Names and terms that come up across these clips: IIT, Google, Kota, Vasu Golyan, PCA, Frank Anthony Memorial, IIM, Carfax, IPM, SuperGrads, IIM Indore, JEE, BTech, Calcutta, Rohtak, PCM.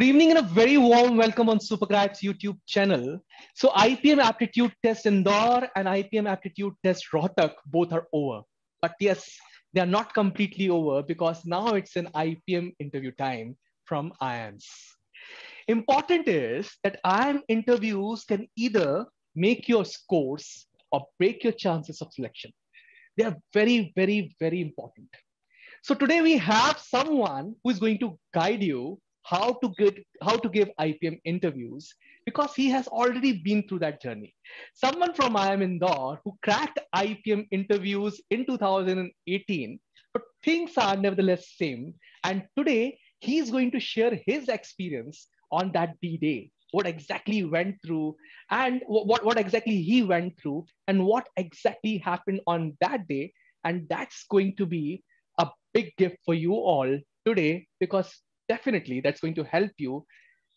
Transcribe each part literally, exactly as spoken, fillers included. Good evening and a very warm welcome on SuperGrads YouTube channel. So I P M aptitude test Indore and I P M aptitude test Rohtak both are over. But yes, they are not completely over because now it's an I P M interview time from I I Ms. Important is that I I M interviews can either make your scores or break your chances of selection. They are very, very, very important. So today we have someone who is going to guide you how to get how to give I P M interviews because he has already been through that journey. Someone from I I M Indore who cracked I P M interviews in two thousand eighteen, but things are nevertheless same. And today he is going to share his experience on that D-Day, what exactly went through and what, what exactly he went through and what exactly happened on that day. And that's going to be a big gift for you all today because definitely that's going to help you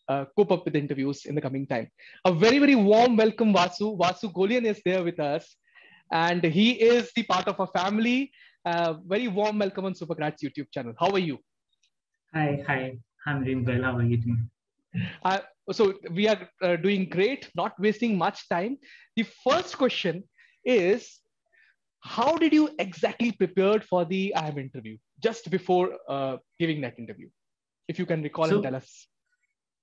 uh, cope up with interviews in the coming time. A very, very warm welcome, Vasu. Vasu Golyan is there with us and he is the part of our family. Uh, very warm welcome on SuperGrads YouTube channel. How are you? Hi, hi. I'm doing well. How are you doing? Uh, so we are uh, doing great, not wasting much time. The first question is, how did you exactly prepare for the I I M interview just before uh, giving that interview? If you can recall so, and tell us.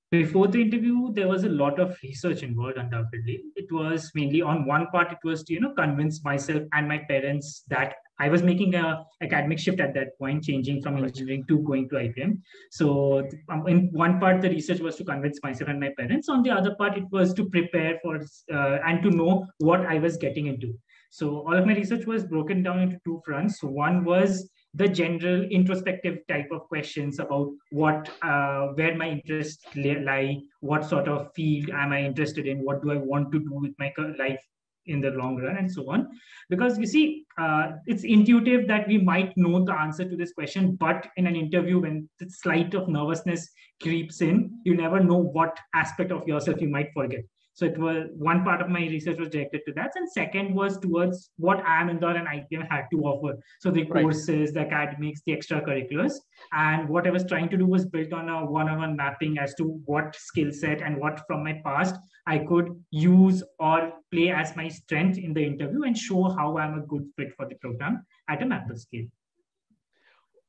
Before the interview, there was a lot of research involved, undoubtedly. It was mainly on one part, it was to you know, convince myself and my parents that I was making a academic shift at that point, changing from engineering to going to I P M. So um, in one part, the research was to convince myself and my parents. On the other part, it was to prepare for uh, and to know what I was getting into. So all of my research was broken down into two fronts. One was the general introspective type of questions about what, uh, where my interests lie, what sort of field am I interested in, what do I want to do with my life in the long run, and so on. Because you see, uh, it's intuitive that we might know the answer to this question, but in an interview, when the slight of nervousness creeps in, you never know what aspect of yourself you might forget. So it was one part of my research was directed to that. And second was towards what I I M Indore and I P M had to offer. So the right. courses, the academics, the extracurriculars. And what I was trying to do was built on a one-on-one mapping as to what skill set and what from my past I could use or play as my strength in the interview and show how I'm a good fit for the program at a macro scale.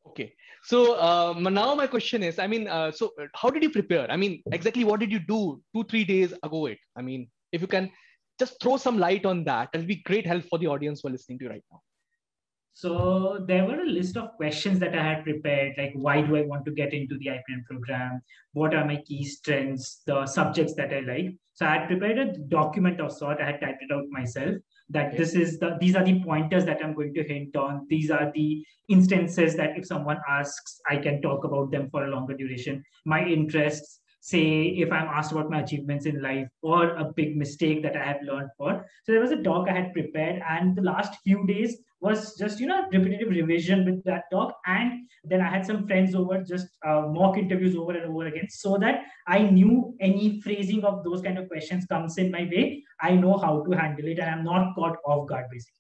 Okay. So uh, now my question is, I mean, uh, so how did you prepare? I mean, exactly what did you do two, three days ago? It. I mean, if you can just throw some light on that, it'll be great help for the audience who are listening to you right now. So there were a list of questions that I had prepared, like why do I want to get into the I P M program? What are my key strengths, the subjects that I like? So I had prepared a document of sort. I had typed it out myself. That this is the these are the pointers that I'm going to hint on. These are the instances that if someone asks, I can talk about them for a longer duration. My interests, say if I'm asked about my achievements in life or a big mistake that I have learned for. So there was a doc I had prepared, and the last few days was just you know repetitive revision with that doc, and then I had some friends over, just uh, mock interviews over and over again, so that I knew any phrasing of those kind of questions comes in my way, I know how to handle it, and I'm not caught off guard basically.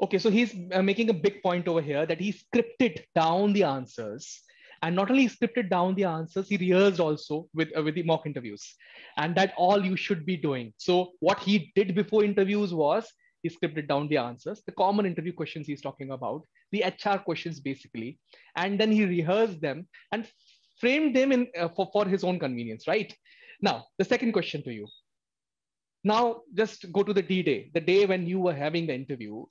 Okay, so he's uh, making a big point over here that he scripted down the answers, and not only scripted down the answers, he rehearsed also with uh, with the mock interviews, and that all you should be doing. So what he did before interviews was, he scripted down the answers, the common interview questions he's talking about, the H R questions basically, and then he rehearsed them and framed them in uh, for, for his own convenience, right? Now, the second question to you. Now, just go to the D-Day, the day when you were having the interview.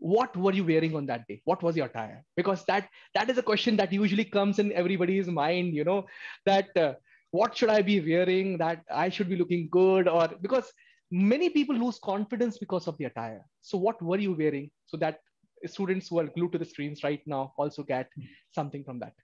What were you wearing on that day? What was your attire? Because that that is a question that usually comes in everybody's mind, you know, that uh, what should I be wearing, that I should be looking good, or because many people lose confidence because of the attire. So what were you wearing so that students who are glued to the screens right now also get something from that?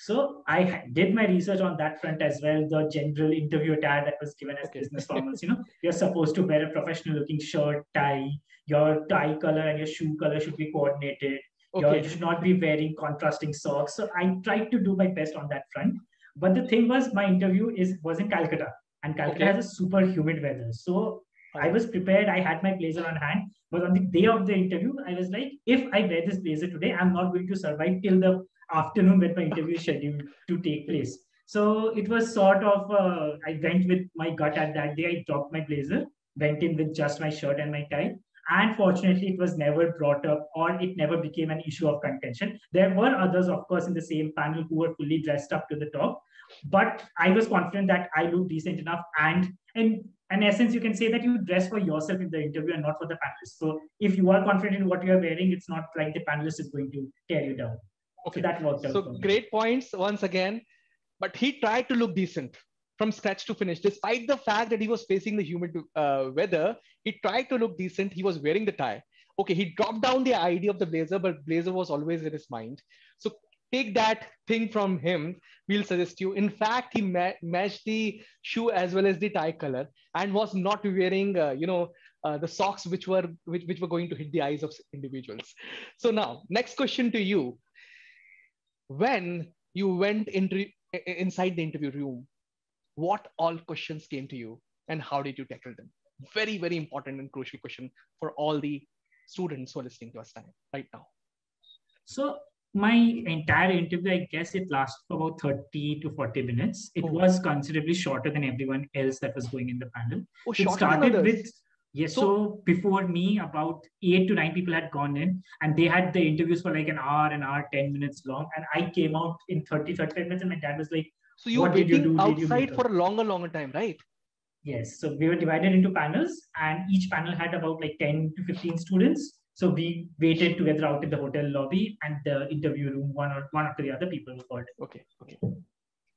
So I did my research on that front as well. The general interview attire that was given as okay. business formals, you know, you're supposed to wear a professional looking shirt, tie, your tie color and your shoe color should be coordinated. Okay. You should not be wearing contrasting socks. So I tried to do my best on that front. But the thing was, my interview is was in Calcutta. And Calcutta okay. has a super humid weather. So I was prepared. I had my blazer on hand. But on the day of the interview, I was like, if I wear this blazer today, I'm not going to survive till the afternoon when my interview is scheduled to take place. So it was sort of, uh, I went with my gut at that day. I dropped my blazer, went in with just my shirt and my tie. And fortunately, it was never brought up or it never became an issue of contention. There were others, of course, in the same panel who were fully dressed up to the top. But I was confident that I looked decent enough. And in, in essence, you can say that you dress for yourself in the interview and not for the panelists. So if you are confident in what you are wearing, it's not like the panelist is going to tear you down. Okay, so that worked out. So great points once again. But he tried to look decent from scratch to finish. Despite the fact that he was facing the humid uh, weather, he tried to look decent. He was wearing the tie. Okay, he dropped down the idea of the blazer, but blazer was always in his mind. So take that thing from him, we'll suggest you. In fact, he ma matched the shoe as well as the tie color and was not wearing, uh, you know, uh, the socks which were, which, which were going to hit the eyes of individuals. So now, next question to you. When you went into inside the interview room, what all questions came to you and how did you tackle them? Very, very important and crucial question for all the students who are listening to us right now. So my entire interview, I guess it lasted for about thirty to forty minutes. It oh. was considerably shorter than everyone else that was going in the panel. Oh, it started with, yes, so, so before me, about eight to nine people had gone in and they had the interviews for like an hour, an hour, ten minutes long. And I came out in thirty, thirty-five minutes and my dad was like, so you were waiting you outside you for a longer, longer time, right? Yes. So we were divided into panels and each panel had about like ten to fifteen students. So we waited together out in the hotel lobby and the interview room, one or one after the other people were called. Okay. Okay.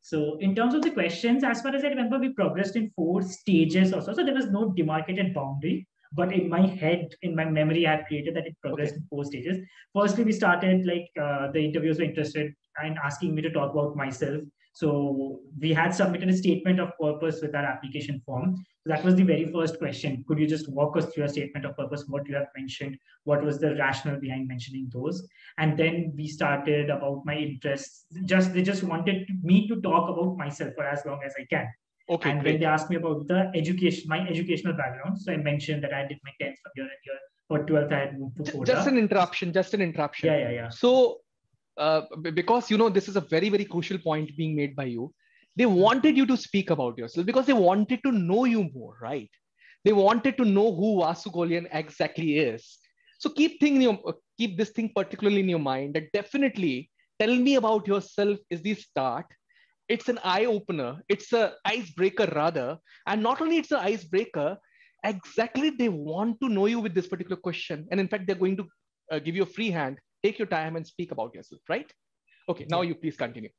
So in terms of the questions, as far as I remember, we progressed in four stages or so. So there was no demarcated boundary, but in my head, in my memory, I had created that it progressed okay. in four stages. Firstly, we started like uh, the interviewers were interested in asking me to talk about myself. So we had submitted a statement of purpose with our application form. So that was the very first question. Could you just walk us through your statement of purpose, what you have mentioned, what was the rationale behind mentioning those? And then we started about my interests. Just they just wanted me to talk about myself for as long as I can. Okay, and great. When they asked me about the education, my educational background, so I mentioned that I did my tenth from year and year. For twelfth, I had moved to Kota. Just an interruption, just an interruption. Yeah, yeah, yeah. So Uh, because, you know, this is a very, very crucial point being made by you. They wanted you to speak about yourself because they wanted to know you more, right? They wanted to know who Vasu Golyan exactly is. So keep, thing your, keep this thing particularly in your mind that definitely tell me about yourself is the start. It's an eye-opener. It's an icebreaker rather. And not only it's an icebreaker, exactly they want to know you with this particular question. And in fact, they're going to uh, give you a free hand. Take your time and speak about yourself, right? Okay, now you please continue.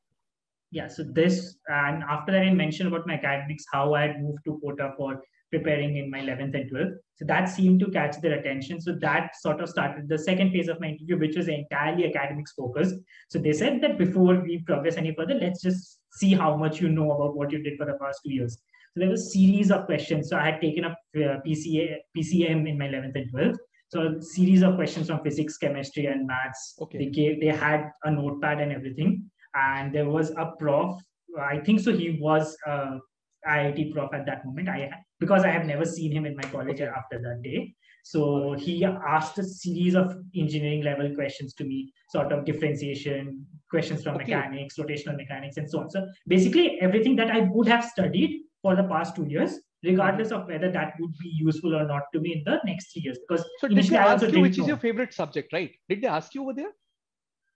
Yeah, so this, and after that I mentioned about my academics, how I had moved to Kota for preparing in my eleventh and twelfth. So that seemed to catch their attention. So that sort of started the second phase of my interview, which was entirely academics focused. So they said that before we progress any further, let's just see how much you know about what you did for the past two years. So there was a series of questions. So I had taken up uh, P C A, P C M in my eleventh and twelfth. So a series of questions from physics, chemistry, and maths. Okay. They gave, they had a notepad and everything. And there was a prof, I think so he was a I I T prof at that moment, I because I have never seen him in my college okay. after that day. So he asked a series of engineering level questions to me, sort of differentiation, questions from okay. mechanics, rotational mechanics, and so on. So basically everything that I would have studied for the past two years, regardless of whether that would be useful or not to me in the next three years. Because so did they ask you which is your favorite subject, right? Did they ask you over there?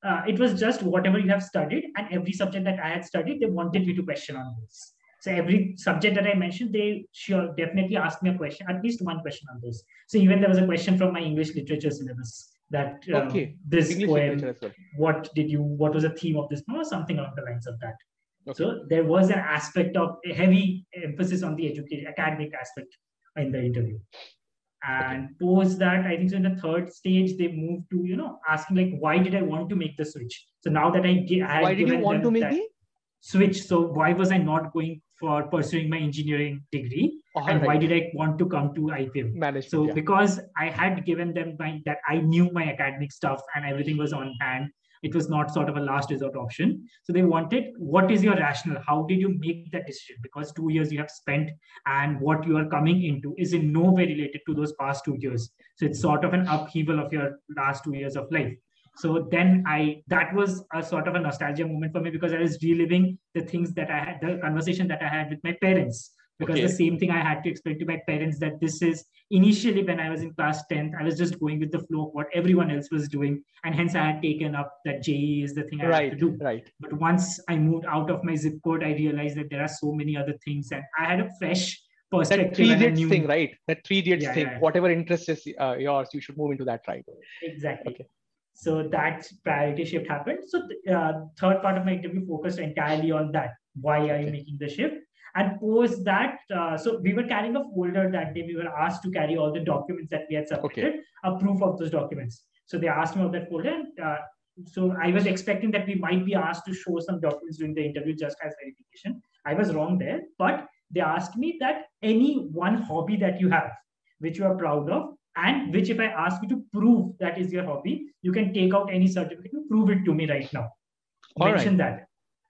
Uh, it was just whatever you have studied and every subject that I had studied, they wanted me to question on this. So every subject that I mentioned, they sure definitely asked me a question, at least one question on this. So even there was a question from my English literature syllabus that uh, okay. this English poem, well. what did you, what was the theme of this poem or something along the lines of that. Okay. So there was an aspect of a heavy emphasis on the education, academic aspect in the interview. And okay. post that, I think so in the third stage, they moved to, you know, asking like, why did I want to make the switch? So now that I, get, I why did you want to make the switch? So why was I not going for pursuing my engineering degree? All and right. why did I want to come to I P M? Management, so yeah. because I had given them my, that I knew my academic stuff and everything was on hand. It was not sort of a last resort option. So they wanted, what is your rationale? How did you make that decision? Because two years you have spent and what you are coming into is in no way related to those past two years. So it's sort of an upheaval of your last two years of life. So then I, that was a sort of a nostalgia moment for me, because I was reliving the things that I had, the conversation that I had with my parents, because okay. the same thing I had to explain to my parents, that this is initially when I was in class tenth, I was just going with the flow of what everyone else was doing. And hence I had taken up that J E E is the thing I right, have to do. Right. But once I moved out of my zip code, I realized that there are so many other things, and I had a fresh That three idiots new... thing, right? That three idiots yeah, thing, yeah. whatever interest is uh, yours, you should move into that, right? Exactly. Okay. So that priority shift happened. So the uh, third part of my interview focused entirely on that. Why okay. are you making the shift? And post that, uh, so we were carrying a folder that day. We were asked to carry all the documents that we had submitted, okay. a proof of those documents. So they asked me about that folder. And, uh, so I was expecting that we might be asked to show some documents during the interview just as verification. I was wrong there, but they asked me that any one hobby that you have, which you are proud of, and which if I ask you to prove that is your hobby, you can take out any certificate and prove it to me right now. All Mention right. that.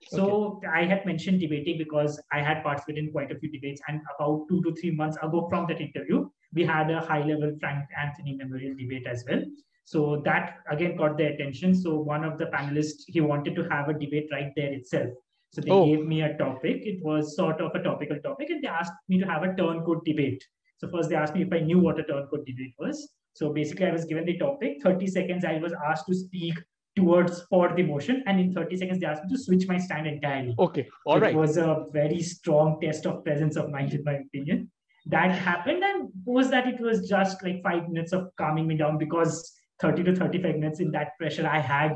So okay. I had mentioned debating because I had participated in quite a few debates, and about two to three months ago from that interview, we had a high-level Frank Anthony Memorial debate as well. So that again caught their attention. So one of the panelists, he wanted to have a debate right there itself. So they oh. gave me a topic. It was sort of a topical topic, and they asked me to have a turncoat debate. So first they asked me if I knew what a turncoat debate was. So basically I was given the topic, thirty seconds I was asked to speak towards for the motion, and in thirty seconds they asked me to switch my stand entirely. Okay, all right. It was a very strong test of presence of mind in my opinion. That happened, and post that it was just like five minutes of calming me down, because thirty to thirty-five minutes in that pressure I had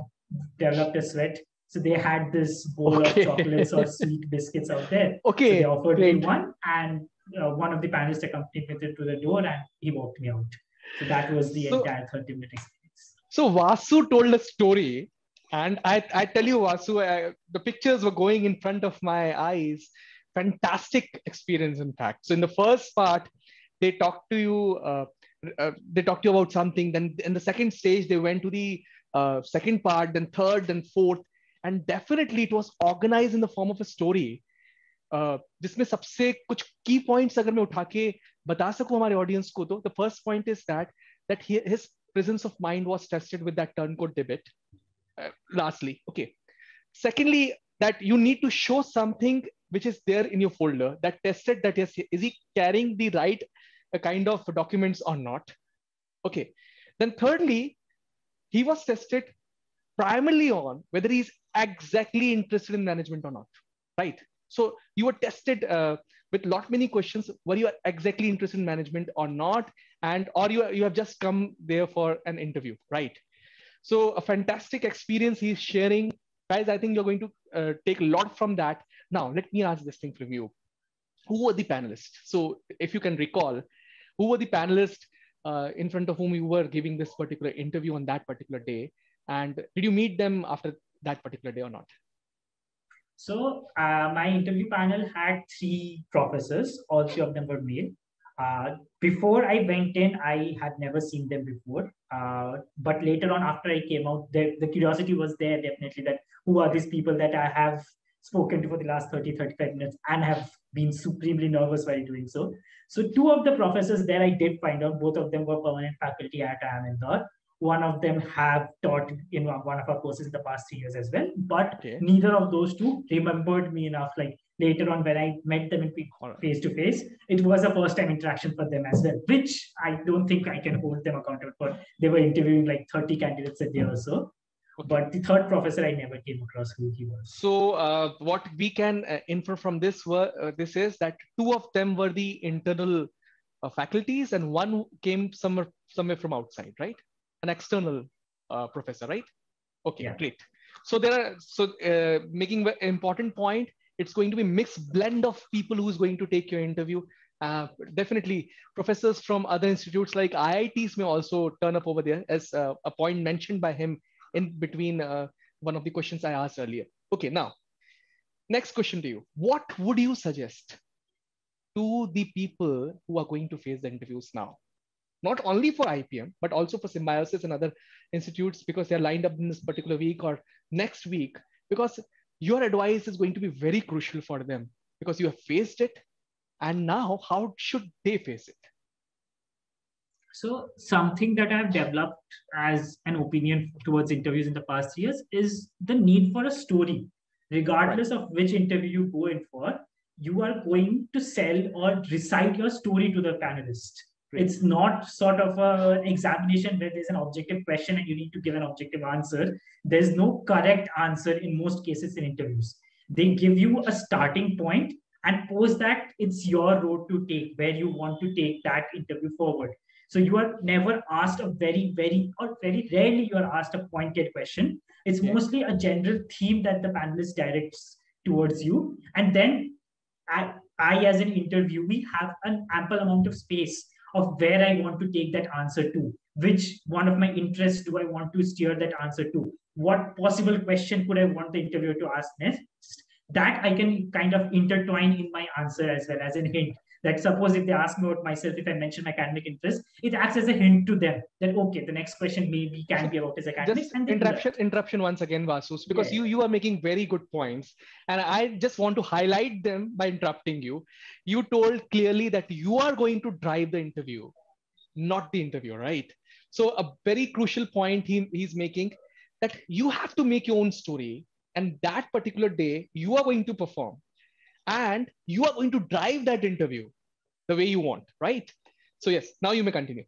developed a sweat. So they had this bowl okay. of chocolates or sweet biscuits out there. Okay. So they offered Great. me one, and uh, one of the panelists accompanied me to the door, and he walked me out. So that was the so, entire thirty minute experience. So Vasu told a story, and I, I tell you, Vasu, I, the pictures were going in front of my eyes. Fantastic experience, in fact. So in the first part, they talked to you. Uh, uh, they talked to you about something. Then in the second stage, they went to the uh, second part. Then third, then fourth. And definitely it was organized in the form of a story. Uh, जिसमें सबसे कुछ key points अगर मैं उठा के बता सकूं हमारे audience को, तो the first point is that that he, his presence of mind was tested with that turncoat debate. Uh, lastly, okay. Secondly, that you need to show something which is there in your folder that tested that yes, is he carrying the right kind of documents or not? Okay. Then thirdly, he was tested primarily on whether he's exactly interested in management or not, right? So you were tested uh, with lot many questions. Were you exactly interested in management or not? And or you, you have just come there for an interview, right? So a fantastic experience he's sharing. Guys, I think you're going to uh, take a lot from that. Now, let me ask this thing from you. Who were the panelists? So if you can recall, who were the panelists uh, in front of whom you were giving this particular interview on that particular day? And did you meet them after that particular day or not? So uh, my interview panel had three professors. All three of them were male. Uh, before I went in, I had never seen them before. Uh, but later on, after I came out, the, the curiosity was there definitely, that who are these people that I have spoken to for the last thirty, thirty-five minutes and have been supremely nervous while doing so. So two of the professors there I did find out, both of them were permanent faculty at I I M Indore. One of them have taught in one of our courses in the past three years as well, but okay. neither of those two remembered me enough. Like later on when I met them in face to face, it was a first time interaction for them as well, which I don't think I can hold them accountable for. They were interviewing like thirty candidates a day or so, okay. but the third professor, I never came across who he was. So uh, what we can uh, infer from this, were, uh, this is that two of them were the internal uh, faculties and one came somewhere, somewhere from outside, right? An external uh, professor, right? Okay, yeah. Great. So there are, so uh, making an important point, it's going to be a mixed blend of people who's going to take your interview. Uh, definitely professors from other institutes like I I Ts may also turn up over there, as uh, a point mentioned by him in between uh, one of the questions I asked earlier. Okay, now, next question to you. What would you suggest to the people who are going to face the interviews now? Not only for I P M, but also for Symbiosis and other institutes, because they're lined up in this particular week or next week, because your advice is going to be very crucial for them, because you have faced it. And now how should they face it? So something that I've developed as an opinion towards interviews in the past years is the need for a story. Regardless of which interview you go in for, you are going to sell or recite your story to the panelist. Right. It's not sort of an examination where there's an objective question and you need to give an objective answer. There's no correct answer in most cases in interviews. They give you a starting point and post that it's your road to take, where you want to take that interview forward. So you are never asked a very, very, or very rarely you are asked a pointed question. It's yeah. mostly a general theme that the panelist directs towards you. And then I, I, as an interviewee, have an ample amount of space of where I want to take that answer to. Which one of my interests do I want to steer that answer to? What possible question could I want the interviewer to ask next? That I can kind of intertwine in my answer as well as a hint. That suppose if they ask me about myself, if I mention my academic interest, it acts as a hint to them that, okay, the next question maybe can be about his academics. Just and interruption, interruption once again, Vasu, because yeah. you, you are making very good points. And I just want to highlight them by interrupting you. You told clearly that you are going to drive the interview, not the interviewer, right? So a very crucial point he, he's making, that you have to make your own story. And that particular day, you are going to perform. And you are going to drive that interview the way you want, right? So yes, now you may continue.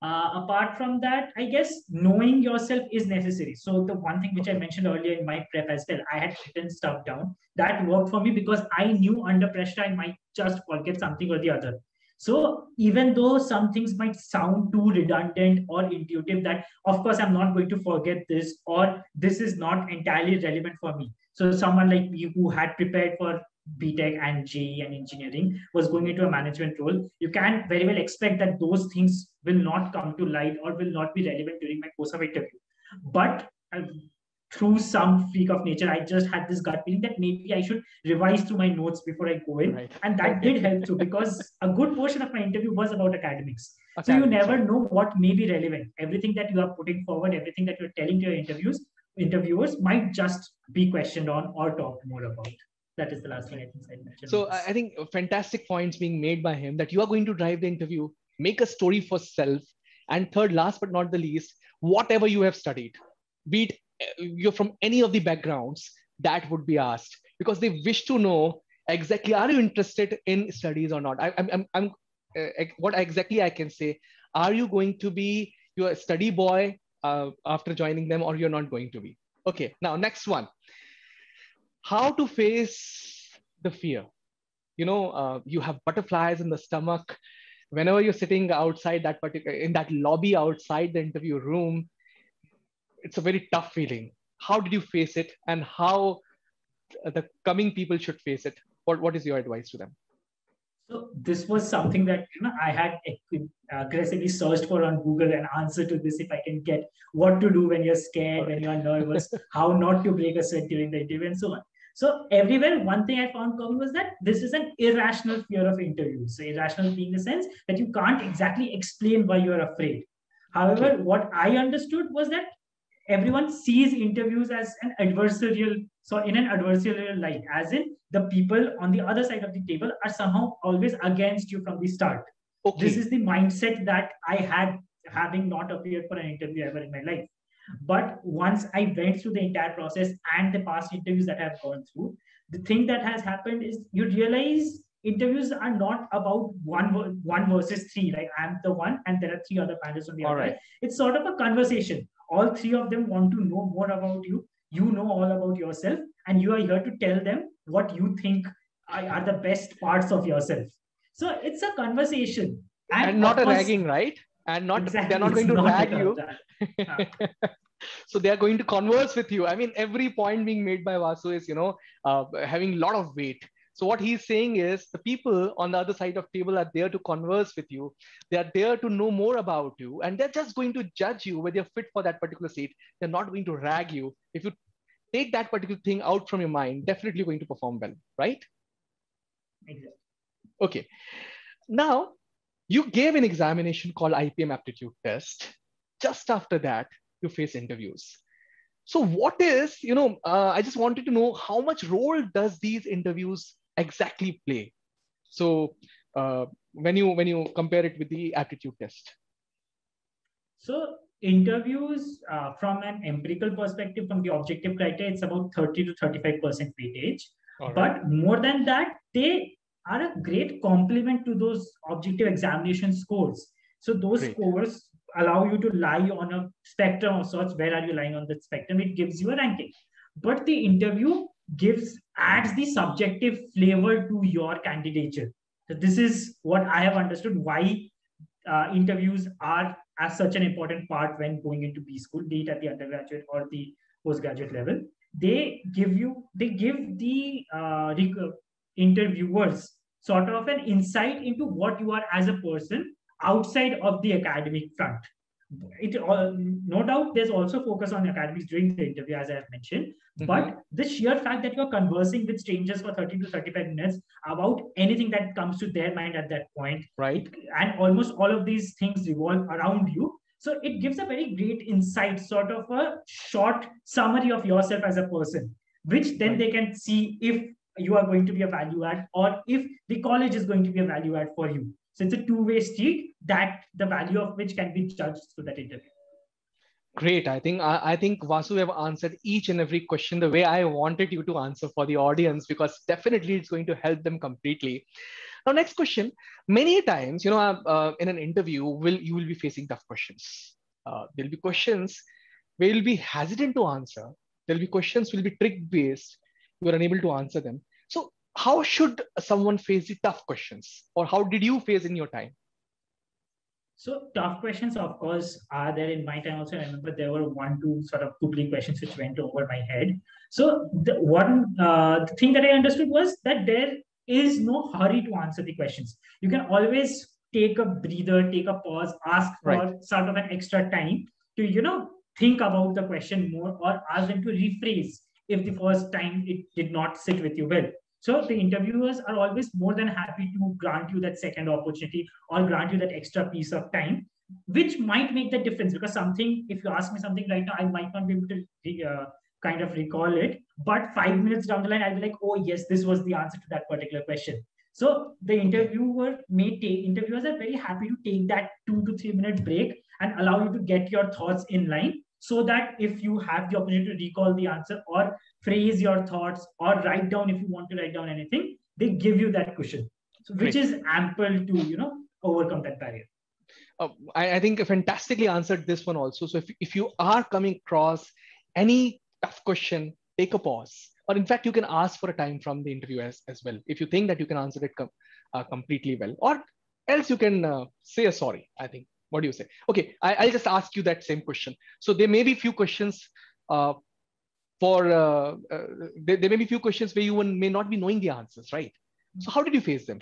Uh, apart from that, I guess knowing yourself is necessary. So the one thing which I mentioned earlier in my prep as well, I had written stuff down. That worked for me because I knew under pressure, I might just forget something or the other. So even though some things might sound too redundant or intuitive that, of course, I'm not going to forget this or this is not entirely relevant for me. So someone like me who had prepared for B Tech and J E E and engineering was going into a management role. You can very well expect that those things will not come to light or will not be relevant during my course of interview. But uh, through some freak of nature, I just had this gut feeling that maybe I should revise through my notes before I go in. Right. And that did help too, because a good portion of my interview was about academics. Okay. So you never know what may be relevant. Everything that you are putting forward, everything that you're telling to your interviews, interviewers might just be questioned on or talked more about. That is the last thing I think I mentioned. So I think fantastic points being made by him, that you are going to drive the interview, make a story for self, and third, last but not the least, whatever you have studied, be it you're from any of the backgrounds, that would be asked because they wish to know exactly, are you interested in studies or not? I, I'm, I'm, I'm uh, what exactly I can say, are you going to be your study boy Uh, after joining them, or you're not going to be? Okay, now next one. How to face the fear. You know, uh, you have butterflies in the stomach whenever you're sitting outside that particular, in that lobby outside the interview room. It's a very tough feeling. How did you face it, and how the coming people should face it? What, what is your advice to them? So this was something that, you know, I had aggressively searched for on Google an answer to this, if I can get what to do when you're scared, when you're nervous, how not to break a sweat during the interview and so on. So everywhere, one thing I found common was that this is an irrational fear of interviews. So irrational being the sense that you can't exactly explain why you're afraid. However, okay. what I understood was that everyone sees interviews as an adversarial, so in an adversarial light, as in the people on the other side of the table are somehow always against you from the start. Okay. This is the mindset that I had, having not appeared for an interview ever in my life. But once I went through the entire process and the past interviews that I've gone through, the thing that has happened is you realize interviews are not about one, one versus three, like I'm the one and there are three other panelists on the other. Right. It's sort of a conversation. All three of them want to know more about you. You know all about yourself, and you are here to tell them what you think are the best parts of yourself. So it's a conversation. And, and not a ragging, right? And not exactly, they're not going to not rag you. Yeah. So they're going to converse with you. I mean, every point being made by Vasu is, you know, uh, having a lot of weight. So what he's saying is the people on the other side of the table are there to converse with you. They are there to know more about you. And they're just going to judge you whether you're fit for that particular seat. They're not going to rag you. If you take that particular thing out from your mind, definitely going to perform well, right? Exactly. Okay. Now, you gave an examination called I P M aptitude test. Just after that, you face interviews. So what is, you know, uh, I just wanted to know how much role does these interviews exactly play? So uh, when you when you compare it with the aptitude test. So interviews, uh, from an empirical perspective, from the objective criteria, it's about thirty to thirty-five percent weightage. Right. But more than that, they are a great complement to those objective examination scores. So those great. scores allow you to lie on a spectrum of sorts. Where are you lying on the spectrum? It gives you a ranking. But the interview gives adds the subjective flavor to your candidature. So this is what I have understood, why uh, interviews are as such an important part when going into B school, be it at the undergraduate or the postgraduate level. They give you, they give the uh, interviewers sort of an insight into what you are as a person outside of the academic front. It uh, no doubt there's also focus on academics during the interview, as I have mentioned, mm-hmm. but the sheer fact that you're conversing with strangers for thirty to thirty-five minutes about anything that comes to their mind at that point, right? And almost all of these things revolve around you. So it gives a very great insight, sort of a short summary of yourself as a person, which then right. they can see if you are going to be a value add or if the college is going to be a value add for you. So it's a two-way street that the value of which can be judged through that interview. Great. I think I, I think Vasu, have answered each and every question the way I wanted you to answer for the audience, because definitely it's going to help them completely. Now, next question. Many times, you know, uh, in an interview, will you will be facing tough questions. Uh, there'll be questions where you'll be hesitant to answer. There'll be questions will be trick-based. You are unable to answer them. So how should someone face the tough questions, or how did you face in your time? So tough questions, of course, are there in my time also. I remember there were one, two sort of googly questions which went over my head. So the one uh, the thing that I understood was that there is no hurry to answer the questions. You can always take a breather, take a pause, ask for right. sort of an extra time to, you know, think about the question more, or ask them to rephrase if the first time it did not sit with you well. So the interviewers are always more than happy to grant you that second opportunity or grant you that extra piece of time, which might make the difference, because something, if you ask me something right now, I might not be able to uh, kind of recall it, but five minutes down the line, I'll be like, oh yes, this was the answer to that particular question. So the interviewer may take, interviewers are very happy to take that two to three minute break and allow you to get your thoughts in line, so that if you have the opportunity to recall the answer or phrase your thoughts or write down, if you want to write down anything, they give you that cushion, so, which is ample to, you know, overcome that barrier. Uh, I, I think I fantastically answered this one also. So if, if you are coming across any tough question, take a pause. Or in fact, you can ask for a time from the interviewer as, as well, if you think that you can answer it com uh, completely well, or else you can uh, say a sorry, I think. What do you say? Okay, I, I'll just ask you that same question. So there may be few questions uh, for, uh, uh, there, there may be few questions where you may not be knowing the answers, right? So how did you face them?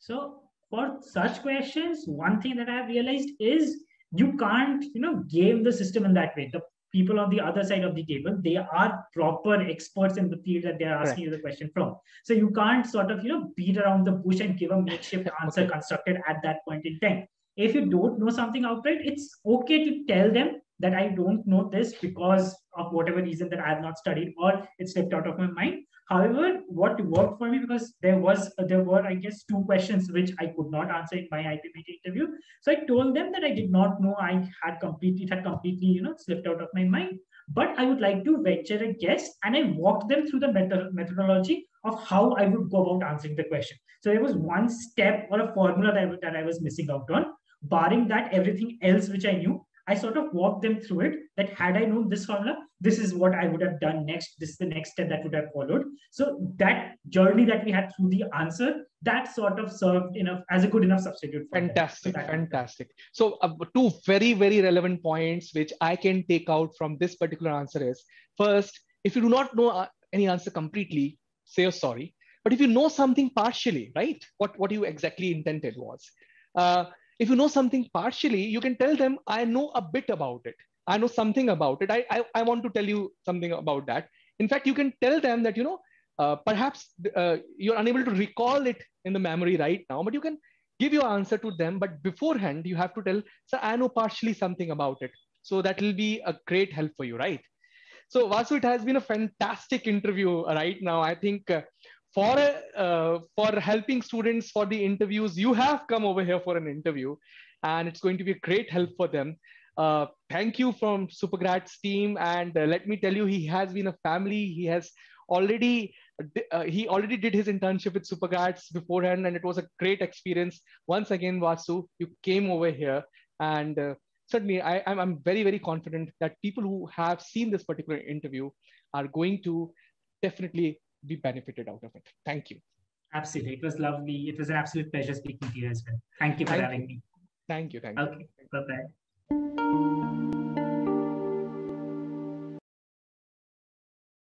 So for such questions, one thing that I've realized is you can't, you know, game the system in that way. The people on the other side of the table, they are proper experts in the field that they're asking right. you the question from. So you can't sort of, you know, beat around the bush and give a makeshift answer okay. constructed at that point in time. If you don't know something outright, it's okay to tell them that I don't know this because of whatever reason that I have not studied or it slipped out of my mind. However, what worked for me, because there was, there were, I guess, two questions which I could not answer in my I P M interview. So I told them that I did not know, I had completely, it had completely, you know, slipped out of my mind, but I would like to venture a guess. And I walked them through the method methodology of how I would go about answering the question. So there was one step or a formula that, that I was missing out on. Barring that, everything else which I knew, I sort of walked them through it, that had I known this formula, this is what I would have done next. This is the next step that would have followed. So that journey that we had through the answer, that sort of served enough as a good enough substitute. For fantastic. That. So that fantastic. So uh, two very, very relevant points, which I can take out from this particular answer is, first, if you do not know any answer completely, say you're sorry. But if you know something partially, right? What, what you exactly intended was, uh, if you know something partially, you can tell them, I know a bit about it. I know something about it. I, I, I want to tell you something about that. In fact, you can tell them that, you know, uh, perhaps uh, you're unable to recall it in the memory right now, but you can give your answer to them. But beforehand, you have to tell, sir, I know partially something about it. So that will be a great help for you, right? So Vasu, it has been a fantastic interview right now. I think uh, for uh, for helping students for the interviews. You have come over here for an interview, and it's going to be a great help for them. Uh, thank you from SuperGrads team, and uh, let me tell you, he has been a family. He has already uh, he already did his internship with SuperGrads beforehand, and it was a great experience. Once again, Vasu, you came over here, and uh, certainly I, I'm, I'm very, very confident that people who have seen this particular interview are going to definitely be benefited out of it. Thank you. Absolutely. It was lovely. It was an absolute pleasure speaking to you as well. Thank you for thank having you. me. Thank you. Thank okay. you. Bye-bye.